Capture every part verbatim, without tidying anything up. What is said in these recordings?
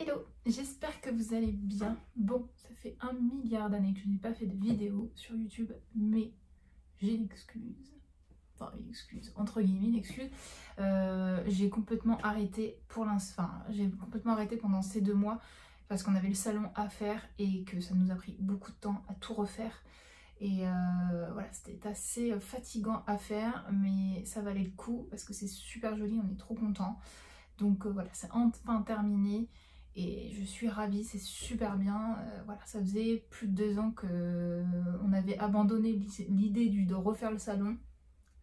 Hello, j'espère que vous allez bien. Bon, ça fait un milliard d'années que je n'ai pas fait de vidéo sur YouTube, mais j'ai une excuse. Enfin, une excuse, entre guillemets, une excuse. Euh, j'ai complètement arrêté pour l'instant. Enfin, j'ai complètement arrêté pendant ces deux mois parce qu'on avait le salon à faire et que ça nous a pris beaucoup de temps à tout refaire. Et euh, voilà, c'était assez fatigant à faire, mais ça valait le coup parce que c'est super joli, on est trop contents. Donc euh, voilà, c'est enfin terminé et je suis ravie, c'est super bien. Euh, voilà, ça faisait plus de deux ans qu'on avait abandonné l'idée de refaire le salon.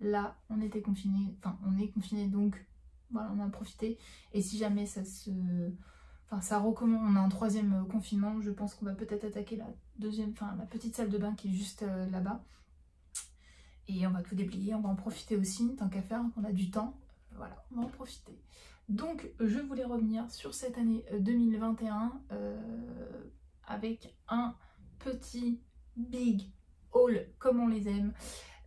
Là, on était confinés, enfin on est confinés, donc voilà, on a profité. Et si jamais ça se... Enfin, ça recommence, on a un troisième confinement, je pense qu'on va peut-être attaquer la deuxième, enfin la petite salle de bain qui est juste euh, là-bas. Et on va tout déblayer, on va en profiter aussi, tant qu'à faire, qu'on a du temps. Voilà, on va en profiter. Donc je voulais revenir sur cette année deux mille vingt et un euh, avec un petit big haul comme on les aime.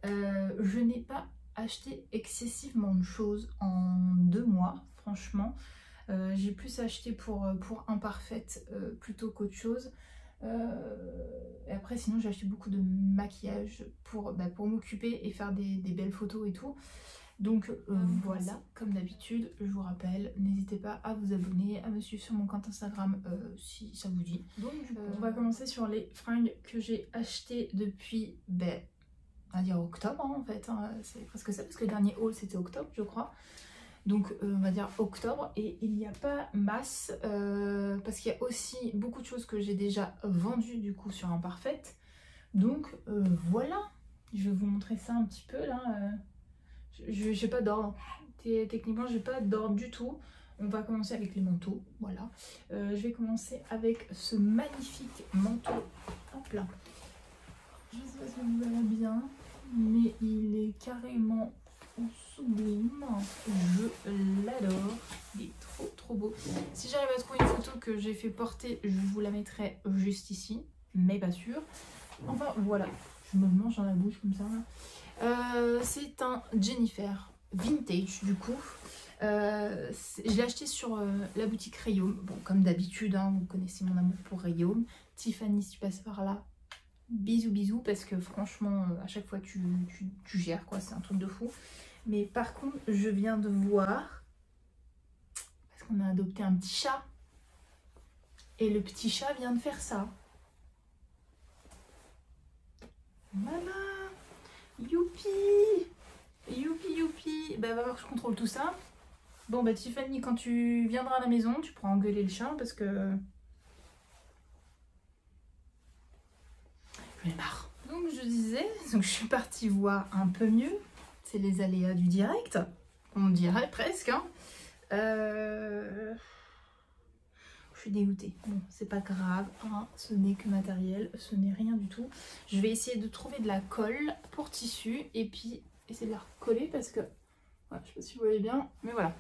Euh, je n'ai pas acheté excessivement de choses en deux mois, franchement. Euh, j'ai plus acheté pour, pour imparfaite euh, plutôt qu'autre chose. Euh, et après sinon j'ai acheté beaucoup de maquillage pour, bah, pour m'occuper et faire des, des belles photos et tout. Donc euh, voilà, comme d'habitude, je vous rappelle, n'hésitez pas à vous abonner, à me suivre sur mon compte Instagram euh, si ça vous dit. Donc euh, on va commencer sur les fringues que j'ai achetées depuis, ben, on va dire octobre hein, en fait, hein, c'est presque ça parce que le dernier haul c'était octobre je crois. Donc euh, on va dire octobre et il n'y a pas masse euh, parce qu'il y a aussi beaucoup de choses que j'ai déjà vendues du coup sur Imparfaite. Donc euh, voilà, je vais vous montrer ça un petit peu là. Euh, je j'ai pas d'ordre, techniquement j'ai pas d'ordre du tout. On va commencer avec les manteaux, voilà. Euh, je vais commencer avec ce magnifique manteau, hop là. Je sais pas si vous verrez bien, mais il est carrément... sublime, je l'adore, il est trop trop beau. Si j'arrive à trouver une photo que j'ai fait porter, je vous la mettrai juste ici, mais pas sûr. Enfin voilà, je me mange dans la bouche comme ça. Euh, c'est un Jennifer vintage du coup. Euh, je l'ai acheté sur euh, la boutique Reyaume. Bon, comme d'habitude, hein, vous connaissez mon amour pour Reyaume. Tiffany, si tu passes par là, bisous bisous, parce que franchement, à chaque fois tu, tu, tu gères quoi, c'est un truc de fou. Mais par contre, je viens de voir, parce qu'on a adopté un petit chat, et le petit chat vient de faire ça. Maman, youpi, youpi, youpi. Bah, va voir que je contrôle tout ça. Bon, bah, Tiffany, quand tu viendras à la maison, tu pourras engueuler le chat, parce que... j'en ai marre. Donc, je disais, donc je suis partie voir un peu mieux. C'est les aléas du direct, on dirait presque. Hein. Euh... Je suis dégoûtée. Bon, c'est pas grave, hein. Ce n'est que matériel, ce n'est rien du tout. Je vais essayer de trouver de la colle pour tissu et puis essayer de la recoller parce que... Voilà, je sais pas si vous voyez bien, mais voilà.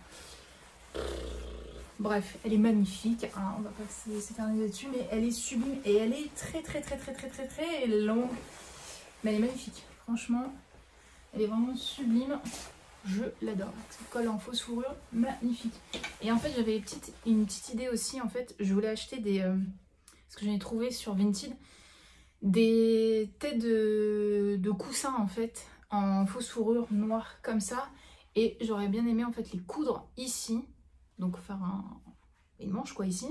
Bref, elle est magnifique, hein. On va pas s'éterniser dessus, mais elle est sublime et elle est très très très très très très très longue. Mais elle est magnifique, franchement. Elle est vraiment sublime, je l'adore. Cette colle en fausse fourrure, magnifique. Et en fait, j'avais petite, une petite idée aussi. En fait, je voulais acheter des, euh, ce que j'ai trouvé sur Vinted, des têtes de, de coussins en fait, en fausse fourrure noire comme ça. Et j'aurais bien aimé en fait les coudre ici, donc faire un, une manche quoi ici,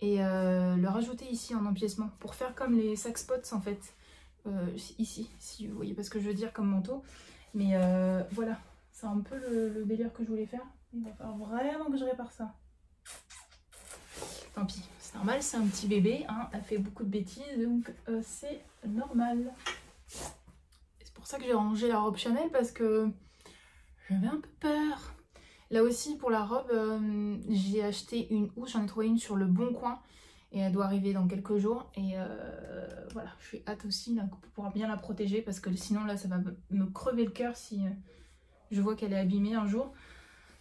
et euh, le rajouter ici en empiècement pour faire comme les sacs spots en fait. Euh, ici, si vous voyez pas ce que je veux dire comme manteau, mais euh, voilà, c'est un peu le, le délire que je voulais faire. Il va falloir vraiment que je répare ça. Tant pis, c'est normal, c'est un petit bébé, hein, elle fait beaucoup de bêtises, donc euh, c'est normal. C'est pour ça que j'ai rangé la robe Chanel, parce que j'avais un peu peur. Là aussi, pour la robe, euh, j'ai acheté une housse, j'en ai trouvé une sur le Bon Coin. Et elle doit arriver dans quelques jours. Et euh, voilà, je suis hâte aussi là, pour pouvoir bien la protéger. Parce que sinon là, ça va me crever le cœur si je vois qu'elle est abîmée un jour.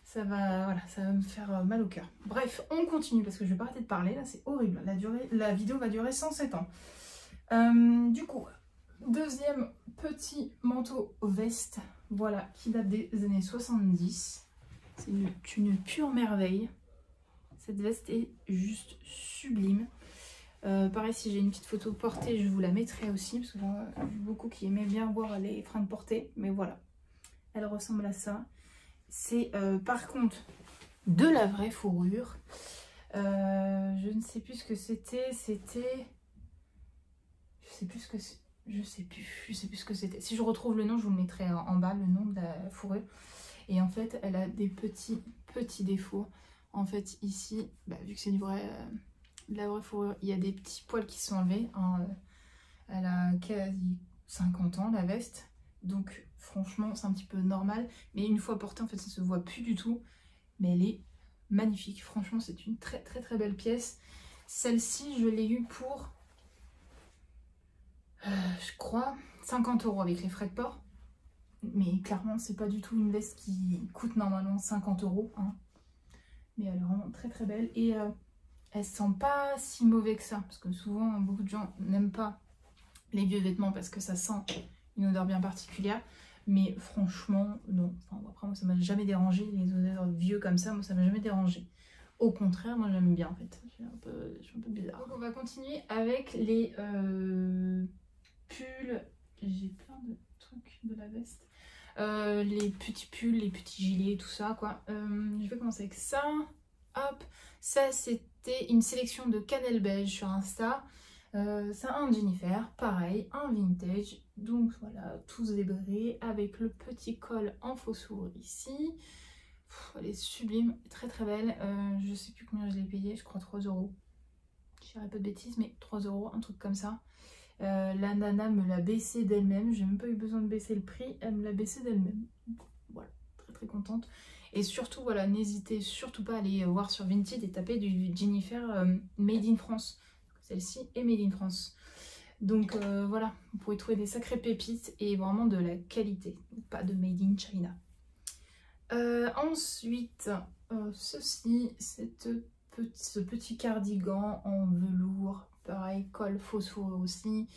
Ça va, voilà, ça va me faire mal au cœur. Bref, on continue parce que je vais pas arrêter de parler. Là, c'est horrible. La, durée, la vidéo va durer cent sept ans. Euh, du coup, deuxième petit manteau veste. Voilà, qui date des années soixante-dix. C'est une, une pure merveille. Cette veste est juste sublime. Euh, pareil, si j'ai une petite photo portée, je vous la mettrai aussi, parce que j'ai vu beaucoup qui aimaient bien voir les fringues portées. Mais voilà, elle ressemble à ça. C'est euh, par contre de la vraie fourrure. Euh, je ne sais plus ce que c'était. C'était... Je sais plus ce que c'est. Je sais plus, je sais plus ce que c'était. Si je retrouve le nom, je vous le mettrai en bas, le nom de la fourrure. Et en fait, elle a des petits, petits défauts. En fait, ici, bah, vu que c'est du vrai, euh, de la vraie fourrure, il y a des petits poils qui sont enlevés. Hein. Elle a quasi cinquante ans, la veste. Donc, franchement, c'est un petit peu normal. Mais une fois portée, en fait, ça ne se voit plus du tout. Mais elle est magnifique. Franchement, c'est une très, très, très belle pièce. Celle-ci, je l'ai eue pour... Euh, je crois cinquante euros avec les frais de port, mais clairement c'est pas du tout une veste qui coûte normalement cinquante euros, hein. Mais elle est vraiment très très belle et euh, elle se sent pas si mauvais que ça, parce que souvent beaucoup de gens n'aiment pas les vieux vêtements parce que ça sent une odeur bien particulière, mais franchement non, enfin, après moi ça m'a jamais dérangé, les odeurs vieux comme ça, moi ça m'a jamais dérangé. Au contraire, moi j'aime bien en fait, je suis un peu, je suis un peu bizarre. Donc on va continuer avec les... Euh... pulls, j'ai plein de trucs de la veste, euh, les petits pulls, les petits gilets, tout ça quoi. Euh, je vais commencer avec ça, hop, ça c'était une sélection de Cannelle Beige sur Insta, euh, ça un Jennifer, pareil, un vintage, donc voilà, tout zébré avec le petit col en faux sourd ici. Pff, elle est sublime, très très belle, euh, je sais plus combien je l'ai payée, je crois trois euros, je dirais pas de bêtises mais trois euros, un truc comme ça. Euh, la nana me l'a baissé d'elle-même, j'ai même pas eu besoin de baisser le prix, elle me l'a baissé d'elle-même. Voilà, très très contente. Et surtout, voilà, n'hésitez surtout pas à aller voir sur Vinted et taper du Jennifer euh, Made in France. Celle-ci est Made in France. Donc euh, voilà, vous pouvez trouver des sacrées pépites et vraiment de la qualité, pas de Made in China. Euh, ensuite, euh, ceci, cette petite, ce petit cardigan en velours. Pareil, col faux fourrure aussi,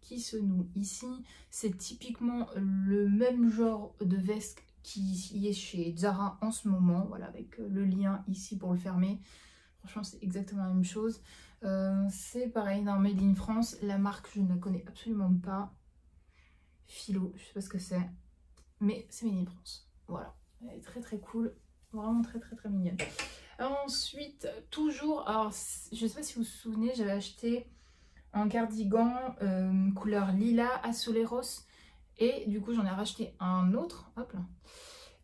qui se noue ici. C'est typiquement le même genre de veste qui y est chez Zara en ce moment. Voilà, avec le lien ici pour le fermer. Franchement, c'est exactement la même chose. Euh, c'est pareil, dans Made in France. La marque, je ne la connais absolument pas. Philo, je ne sais pas ce que c'est. Mais c'est Made in France. Voilà, elle est très très cool. Vraiment très très très mignonne. Ensuite, toujours, alors je ne sais pas si vous vous souvenez, j'avais acheté un cardigan euh, couleur lilas à Soleil Rose et du coup j'en ai racheté un autre, hop là,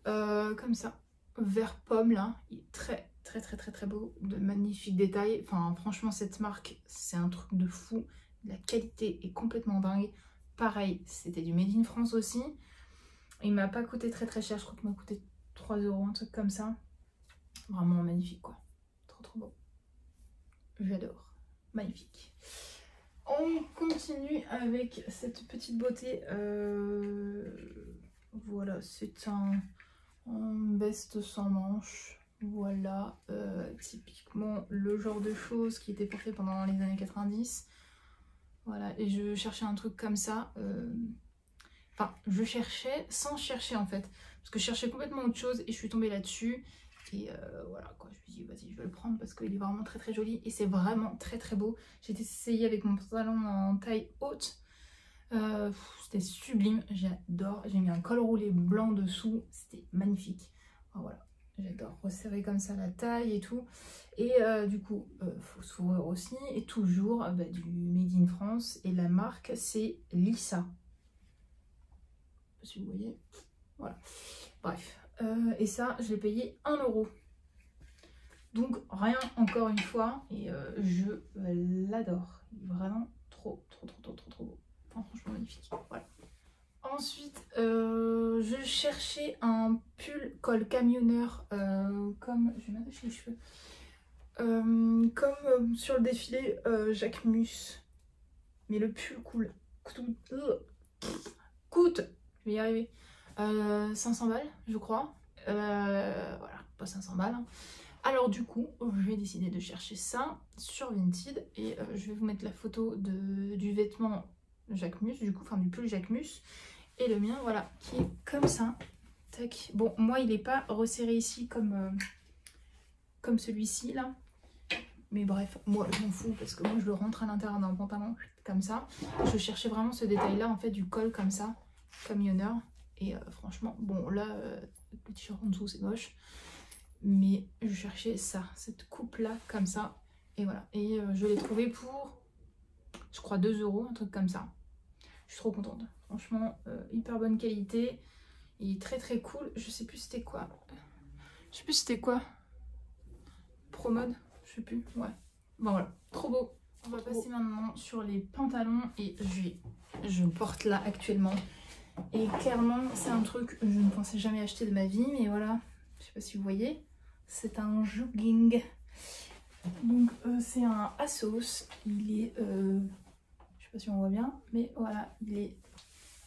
euh, comme ça, vert pomme là, il est très très très très très beau, de magnifiques détails, enfin franchement cette marque c'est un truc de fou, la qualité est complètement dingue, pareil c'était du Made in France aussi, il m'a pas coûté très très cher, je crois qu'il m'a coûté trois euros, un truc comme ça. Vraiment magnifique quoi, trop trop beau, j'adore, magnifique. On continue avec cette petite beauté, euh... voilà c'est un... un veste sans manches, voilà, euh, typiquement le genre de choses qui était portée pendant les années quatre-vingt-dix, voilà, et je cherchais un truc comme ça, euh... enfin je cherchais sans chercher en fait, parce que je cherchais complètement autre chose et je suis tombée là-dessus. Et euh, voilà quoi, je me suis dit vas-y je vais le prendre parce qu'il est vraiment très très joli et c'est vraiment très très beau. J'ai essayé avec mon pantalon en taille haute, euh, c'était sublime, j'adore, j'ai mis un col roulé blanc dessous, c'était magnifique. Alors voilà, j'adore resserrer comme ça la taille et tout. Et euh, du coup, euh, faux sourire aussi, et toujours euh, bah, du Made in France et la marque c'est Lisa. Je sais pas si vous voyez, voilà, bref. Euh, et ça, je l'ai payé un euro. Donc rien encore une fois. Et euh, je euh, l'adore. Vraiment trop, trop, trop, trop, trop, trop beau. Enfin, franchement magnifique. Voilà. Ensuite, euh, je cherchais un pull col camionneur. Euh, comme... Je vais m'attacher les cheveux. Euh, comme euh, sur le défilé euh, Jacquemus. Mais le pull cool. Coûte... Euh, coûte... Je vais y arriver. Euh, cinq cents balles je crois, euh, voilà, pas cinq cents balles. Alors du coup j'ai décidé de chercher ça sur Vinted et euh, je vais vous mettre la photo de, du vêtement Jacquemus, du coup, enfin du pull Jacquemus et le mien voilà qui est comme ça. Tac. Bon moi il est pas resserré ici comme, euh, comme celui-ci là, Mais bref, moi je m'en fous parce que moi je le rentre à l'intérieur d'un pantalon comme ça. Je cherchais vraiment ce détail là en fait du col comme ça, camionneur. Et euh, franchement, bon là, euh, le t-shirt en dessous c'est moche. Mais je cherchais ça, cette coupe là comme ça. Et voilà, et euh, je l'ai trouvé pour, je crois deux euros, un truc comme ça. Je suis trop contente. Franchement, euh, hyper bonne qualité. Il est très très cool. Je sais plus c'était quoi. Je sais plus c'était quoi. Promode, je sais plus. Ouais. Bon voilà, trop beau. On va passer maintenant sur les pantalons et je, je porte là actuellement. Et clairement, c'est un truc que je ne pensais jamais acheter de ma vie, mais voilà. Je sais pas si vous voyez. C'est un jogging. Donc euh, c'est un Asos. Il est, euh, je sais pas si on voit bien, mais voilà, il est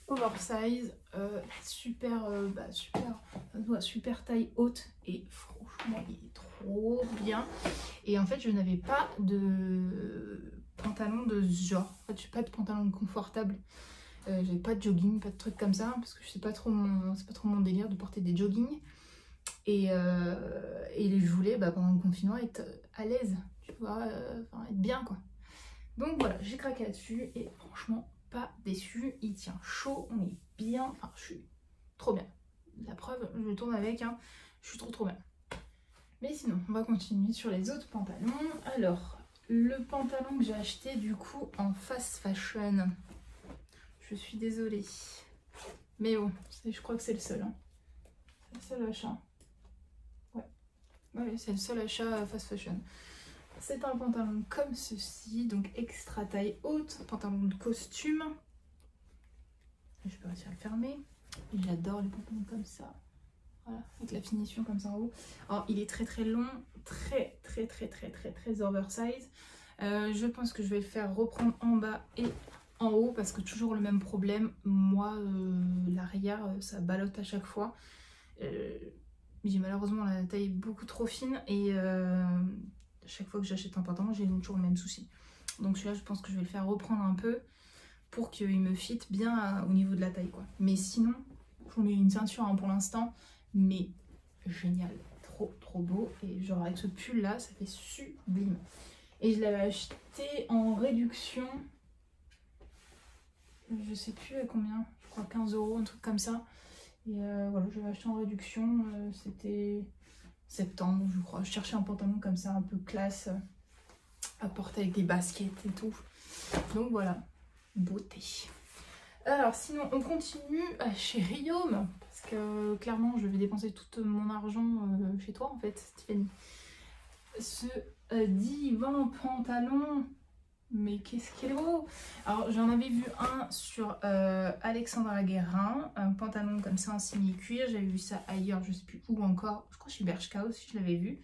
oversize, euh, super, euh, bah, super, euh, super taille haute et franchement il est trop bien. Et en fait je n'avais pas de pantalon de ce genre. En fait, je n'ai pas de pantalon confortable. Euh, j'avais pas de jogging, pas de trucs comme ça parce que je sais pas trop mon, c'est pas trop mon délire de porter des joggings. Et, euh, et je voulais bah, pendant le confinement être à l'aise, tu vois, euh, enfin, être bien quoi. Donc voilà, j'ai craqué là-dessus et franchement pas déçue, il tient chaud, on est bien, enfin je suis trop bien. La preuve, je tourne avec, hein. Je suis trop trop bien. Mais sinon, on va continuer sur les autres pantalons. Alors, le pantalon que j'ai acheté du coup en fast fashion, je suis désolée. Mais bon, je crois que c'est le seul, hein. C'est le seul achat. Ouais, c'est le seul achat fast fashion. C'est un pantalon comme ceci, donc extra taille haute, pantalon de costume. Je vais réussir à le fermer. J'adore les pantalons comme ça. Voilà, avec la finition comme ça en haut. Alors, il est très très long, très très très très très très oversize. Euh, je pense que je vais le faire reprendre en bas et en haut parce que toujours le même problème. Moi, euh, l'arrière, ça ballotte à chaque fois. Euh, J'ai malheureusement la taille beaucoup trop fine et euh, chaque fois que j'achète un pantalon, j'ai toujours le même souci. Donc celui-là, je pense que je vais le faire reprendre un peu pour qu'il me fit bien à, au niveau de la taille, quoi. Mais sinon, je mets une ceinture hein, pour l'instant, mais génial, trop trop beau. Et genre avec ce pull-là, ça fait sublime. Et je l'avais acheté en réduction, je sais plus à combien, je crois quinze euros, un truc comme ça. Et euh, voilà, je l'avais acheté en réduction, euh, c'était septembre je crois. Je cherchais un pantalon comme ça, un peu classe, à porter avec des baskets et tout. Donc voilà, beauté. Alors sinon, on continue chez Reyaume, parce que clairement je vais dépenser tout mon argent euh, chez toi en fait, Tiffany. Ce euh, divin pantalon, mais qu'est-ce qu'il est beau! Alors j'en avais vu un sur euh, Alexandra Guérin, un pantalon comme ça en simili cuir, j'avais vu ça ailleurs, je sais plus où encore, je crois chez Berchka aussi je l'avais vu.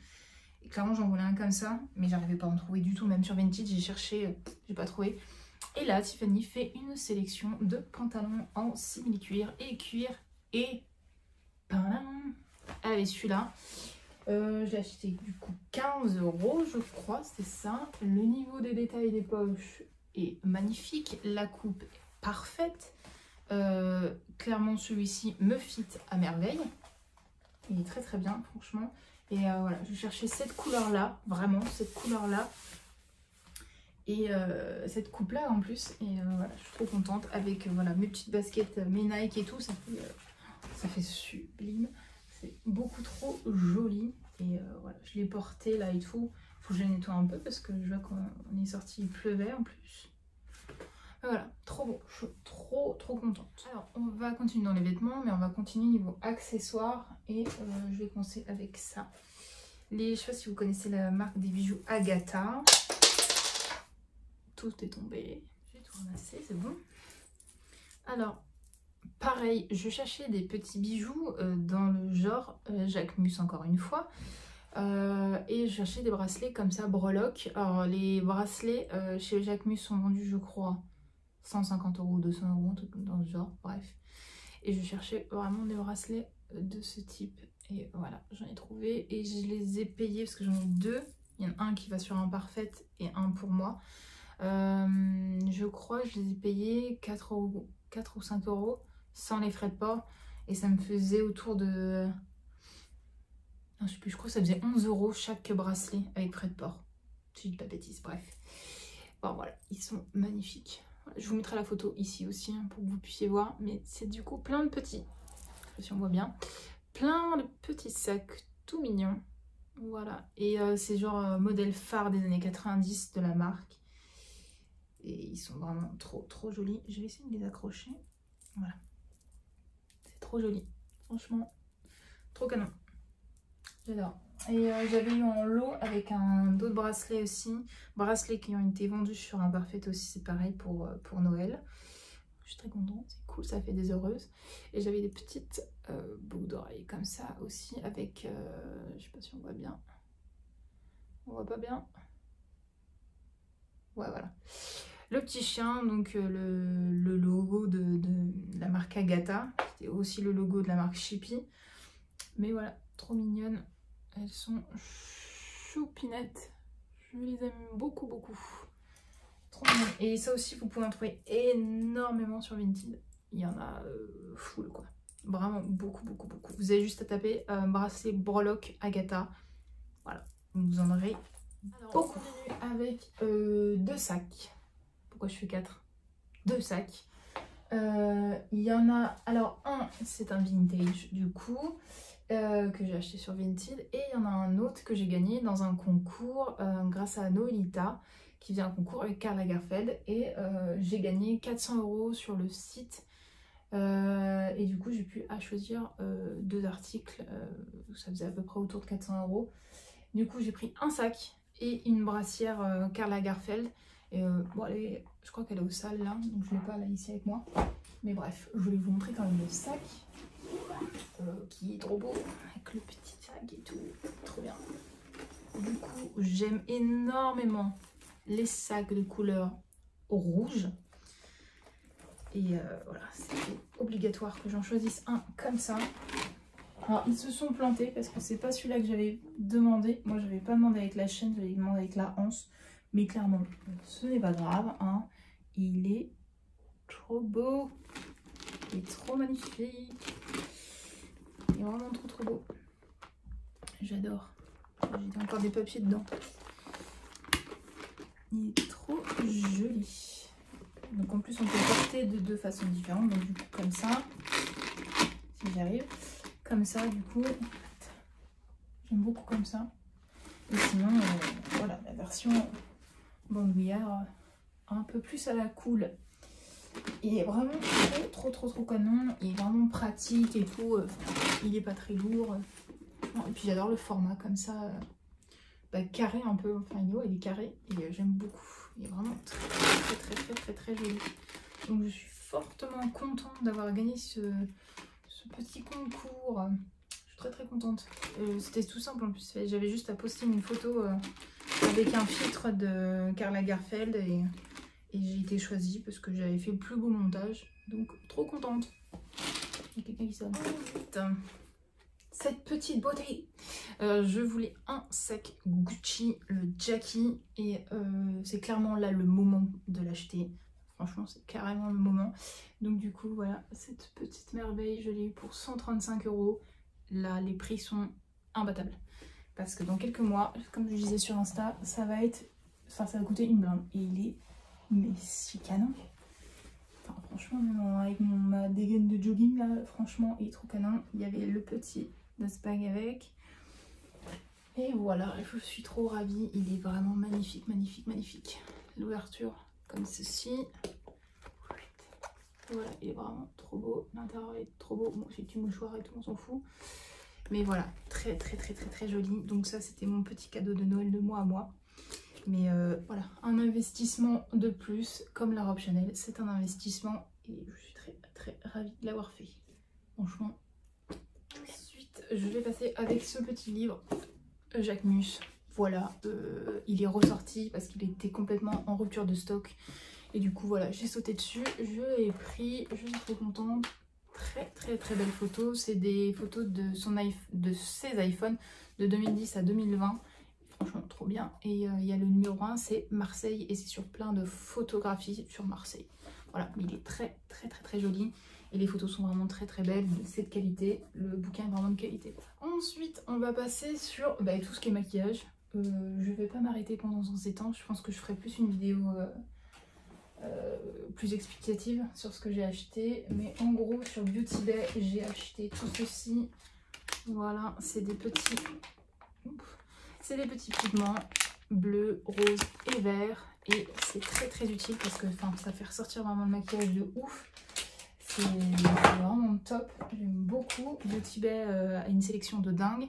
Et clairement j'en voulais un comme ça, mais j'arrivais pas à en trouver du tout, même sur Vinted j'ai cherché, euh, j'ai pas trouvé. Et là Tiffany fait une sélection de pantalons en simili cuir et cuir et... Allez celui-là. Euh, je l'ai acheté du coup quinze euros je crois, c'est ça. Le niveau des détails des poches est magnifique, la coupe est parfaite. Euh, clairement celui-ci me fit à merveille. Il est très très bien franchement. Et euh, voilà, je cherchais cette couleur là, vraiment cette couleur là. Et euh, cette coupe là en plus. Et euh, voilà, je suis trop contente avec euh, voilà, mes petites baskets, mes Nike et tout, ça fait, euh, ça fait sublime. Beaucoup trop joli et euh, voilà, je l'ai porté là et tout. Faut que je nettoie un peu parce que je vois qu'on est sorti, il pleuvait en plus. Mais voilà, trop beau, je suis trop trop contente. Alors on va continuer dans les vêtements, mais on va continuer niveau accessoires et euh, je vais commencer avec ça. Les, je sais pas si vous connaissez la marque des bijoux Agatha. Tout est tombé, j'ai tout ramassé, c'est bon. Alors pareil, je cherchais des petits bijoux euh, dans le genre euh, Jacquemus encore une fois. Euh, et je cherchais des bracelets comme ça, breloques. Alors les bracelets euh, chez Jacquemus sont vendus je crois cent cinquante euros, deux cents euros, dans le genre, bref. Et je cherchais vraiment des bracelets de ce type. Et voilà, j'en ai trouvé et je les ai payés parce que j'en ai deux. Il y en a un qui va sur un parfait et un pour moi. Euh, je crois que je les ai payés quatre euros, quatre ou cinq euros. Sans les frais de port, et ça me faisait autour de, non, je sais plus, je crois que ça faisait onze euros chaque bracelet avec frais de port. si je dis pas de bêtises, bref. Bon voilà, ils sont magnifiques. Je vous mettrai la photo ici aussi hein, pour que vous puissiez voir. Mais c'est du coup plein de petits, si on voit bien, plein de petits sacs tout mignons. Voilà, et euh, c'est genre euh, modèle phare des années quatre-vingt-dix de la marque. Et ils sont vraiment trop trop jolis. Je vais essayer de les accrocher. Voilà. C'est trop joli. Franchement, trop canon. J'adore. Et euh, j'avais eu en lot avec un d'autres bracelets aussi. Bracelets qui ont été vendus sur un Imperfect aussi. C'est pareil pour, pour Noël. Je suis très contente. C'est cool, ça fait des heureuses. Et j'avais des petites euh, boucles d'oreilles comme ça aussi. Avec, euh, je sais pas si on voit bien. On voit pas bien. Ouais, voilà. Le petit chien, donc euh, le, le logo de, de la marque Agatha, qui était aussi le logo de la marque Shippie. Mais voilà, trop mignonnes. Elles sont choupinettes. Je les aime beaucoup, beaucoup. Trop mignonnes. Et ça aussi, vous pouvez en trouver énormément sur Vinted. Il y en a euh, full, quoi. Vraiment beaucoup, beaucoup, beaucoup. Vous avez juste à taper euh, bracelet breloque Agatha. Voilà, vous en aurez. Alors, on continue avec euh, deux sacs. Pourquoi je fais quatre? Deux sacs. Euh, il y en a... Alors, un, c'est un vintage, du coup, euh, que j'ai acheté sur Vinted. Et il y en a un autre que j'ai gagné dans un concours euh, grâce à Noëlita, qui faisait un concours avec Karl Lagerfeld. Et euh, j'ai gagné quatre cents euros sur le site. Euh, et du coup, j'ai pu choisir euh, deux articles. Euh, ça faisait à peu près autour de quatre cents euros. Du coup, j'ai pris un sac et une brassière euh, Karl Lagerfeld. Et euh, bon, elle est, je crois qu'elle est au sale là, donc je ne l'ai pas là ici avec moi. Mais bref, je voulais vous montrer quand même le sac euh, qui est trop beau avec le petit sac et tout. Trop bien. Du coup, j'aime énormément les sacs de couleur rouge. Et euh, voilà, c'était obligatoire que j'en choisisse un comme ça. Alors, ils se sont plantés parce que c'est pas celui-là que j'avais demandé. Moi, je n'avais pas demandé avec la chaîne, j'avais demandé avec la hanse. Mais clairement, ce n'est pas grave. Hein. Il est trop beau. Il est trop magnifique. Il est vraiment trop, trop beau. J'adore. J'ai encore des papiers dedans. Il est trop joli. Donc, en plus, on peut le porter de deux façons différentes. Donc, du coup, comme ça. Si j'arrive. Comme ça, du coup, j'aime beaucoup comme ça. Et sinon, euh, voilà, la version bandoulière, un peu plus à la cool. Il est vraiment trop, trop, trop, trop canon. Il est vraiment pratique et tout. Enfin, il est pas très lourd. Et puis, j'adore le format comme ça, bah, carré un peu. Enfin, il est haut, il est carré. Et j'aime beaucoup. Il est vraiment très, très, très, très, très, très joli. Donc, je suis fortement contente d'avoir gagné ce... ce petit concours. Je suis très très contente. Euh, C'était tout simple en plus. J'avais juste à poster une photo euh, avec un filtre de Karl Lagerfeld et, et j'ai été choisie parce que j'avais fait le plus beau montage. Donc trop contente. Il y a quelqu'un qui s'appelle. Cette petite beauté. Euh, je voulais un sac Gucci, le Jackie. Et euh, c'est clairement là le moment de l'acheter. Franchement, c'est carrément le moment. Donc du coup, voilà, cette petite merveille, je l'ai eu pour cent trente-cinq euros. Là, les prix sont imbattables. Parce que dans quelques mois, comme je disais sur Insta, ça va être... Enfin, ça va coûter une blinde. Et il est... Mais si canon. Enfin, franchement, même avec mon, ma dégaine de jogging, là, franchement, il est trop canon. Il y avait le petit dust bag avec. Et voilà, je suis trop ravie. Il est vraiment magnifique, magnifique, magnifique. L'ouverture... Comme ceci. Voilà, il est vraiment trop beau. L'intérieur est trop beau. Bon, j'ai du mouchoir et tout, on s'en fout. Mais voilà, très très très très très joli. Donc ça, c'était mon petit cadeau de Noël de moi à moi. Mais euh, voilà, un investissement de plus, comme la robe Chanel. C'est un investissement et je suis très très ravie de l'avoir fait. Franchement. Ensuite, je vais passer avec ce petit livre, Jacquemus. Voilà, euh, il est ressorti parce qu'il était complètement en rupture de stock. Et du coup, voilà, j'ai sauté dessus. Je l'ai pris, je suis trop contente. Très, très, très belles photos. C'est des photos de, son de ses iPhones de deux mille dix à deux mille vingt. Franchement, trop bien. Et euh, il y a le numéro un, c'est Marseille. Et c'est sur plein de photographies sur Marseille. Voilà, mais il est très, très, très, très joli. Et les photos sont vraiment très très belles, c'est de qualité. Le bouquin est vraiment de qualité. Ensuite, on va passer sur bah, tout ce qui est maquillage. Euh, je vais pas m'arrêter pendant ces temps, je pense que je ferai plus une vidéo euh, euh, plus explicative sur ce que j'ai acheté, mais en gros sur Beauty Bay j'ai acheté tout ceci. Voilà, c'est des petits c'est des petits pigments bleu, rose et vert, et c'est très très utile parce que ça fait ressortir vraiment le maquillage de ouf. C'est vraiment top, j'aime beaucoup. Beauty Bay euh, a une sélection de dingue.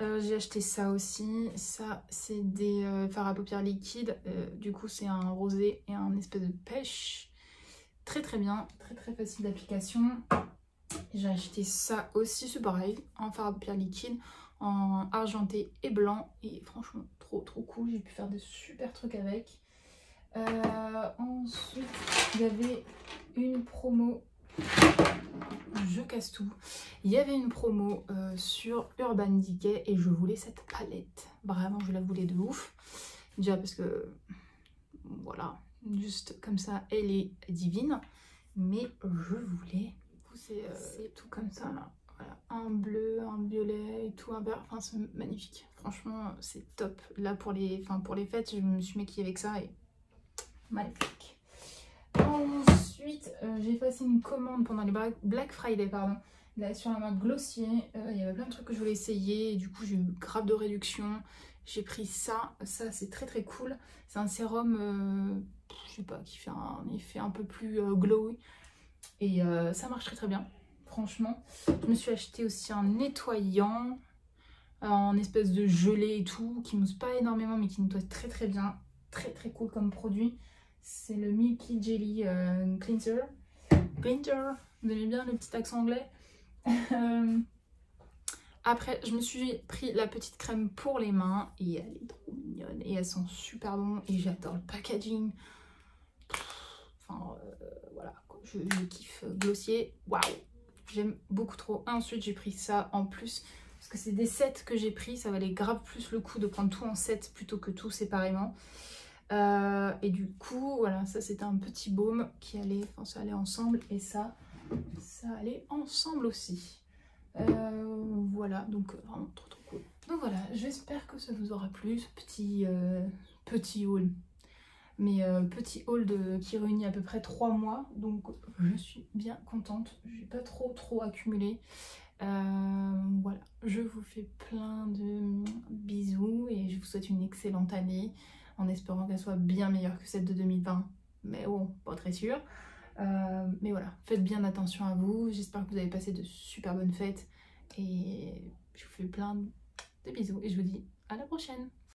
Euh, j'ai acheté ça aussi, ça c'est des euh, fards à paupières liquides, euh, du coup c'est un rosé et un espèce de pêche, très très bien, très très facile d'application. J'ai acheté ça aussi, c'est pareil, un fard à paupières liquide en argenté et blanc, et franchement trop trop cool, j'ai pu faire des super trucs avec. Euh, ensuite il y avait une promo, je casse tout, il y avait une promo euh, sur Urban Decay et je voulais cette palette, vraiment je la voulais de ouf, déjà parce que voilà, juste comme ça elle est divine, mais je voulais, c'est euh, tout comme ça, ça là. Voilà. Un bleu, un violet et tout, un vert, enfin c'est magnifique, franchement c'est top, là pour les, enfin, pour les fêtes je me suis maquillée avec ça et magnifique. Ensuite, euh, j'ai passé une commande pendant les Black Friday, pardon, là, sur la marque Glossier. Il euh, y avait plein de trucs que je voulais essayer. Et du coup, j'ai eu grave de réduction. J'ai pris ça. Ça, c'est très très cool. C'est un sérum, euh, je sais pas, qui fait un effet un peu plus euh, glowy. Et euh, ça marche très très bien, franchement. Je me suis acheté aussi un nettoyant euh, en espèce de gelée et tout, qui mousse pas énormément, mais qui nettoie très très bien. Très très cool comme produit. C'est le Milky Jelly euh, Cleanser. Cleanser, vous aimez bien le petit accent anglais. euh, après, je me suis pris la petite crème pour les mains et elle est trop mignonne et elle sent super bon et j'adore le packaging. Enfin, euh, voilà, je, je kiffe Glossier. Waouh, j'aime beaucoup trop. Ensuite, j'ai pris ça en plus parce que c'est des sets que j'ai pris. Ça valait grave plus le coup de prendre tout en set plutôt que tout séparément. Euh, et du coup voilà, ça c'était un petit baume qui allait, enfin ça allait ensemble et ça, ça allait ensemble aussi. Euh, voilà, donc vraiment trop trop cool. Donc voilà, j'espère que ça vous aura plu, ce petit, euh, petit haul. Mais euh, petit haul de, qui réunit à peu près trois mois, donc je suis bien contente, j'ai pas trop trop accumulé. Euh, voilà, je vous fais plein de bisous et je vous souhaite une excellente année, en espérant qu'elle soit bien meilleure que celle de deux mille vingt, mais bon, pas très sûr. Euh, mais voilà, faites bien attention à vous, j'espère que vous avez passé de super bonnes fêtes, et je vous fais plein de bisous, et je vous dis à la prochaine.